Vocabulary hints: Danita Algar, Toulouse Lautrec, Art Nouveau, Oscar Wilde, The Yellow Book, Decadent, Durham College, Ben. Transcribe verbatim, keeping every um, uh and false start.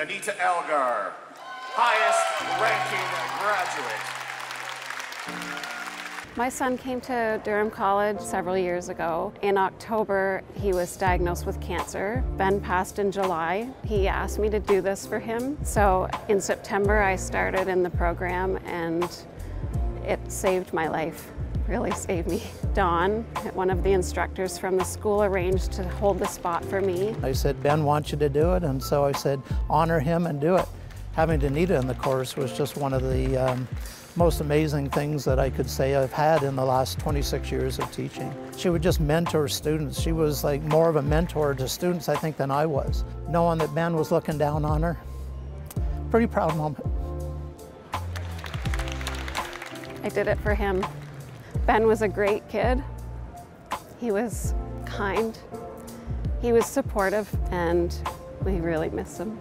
Danita Algar, highest-ranking graduate. My son came to Durham College several years ago. In October, he was diagnosed with cancer. Ben passed in July. He asked me to do this for him. So in September, I started in the program, and it saved my life, really saved me. Dawn, one of the instructors from the school, arranged to hold the spot for me. I said, Ben wants you to do it, and so I said, honor him and do it. Having Danita in the course was just one of the um, most amazing things that I could say I've had in the last twenty-six years of teaching. She would just mentor students. She was like more of a mentor to students, I think, than I was. Knowing that Ben was looking down on her, pretty proud moment. I did it for him. Ben was a great kid. He was kind. He was supportive, and we really miss him.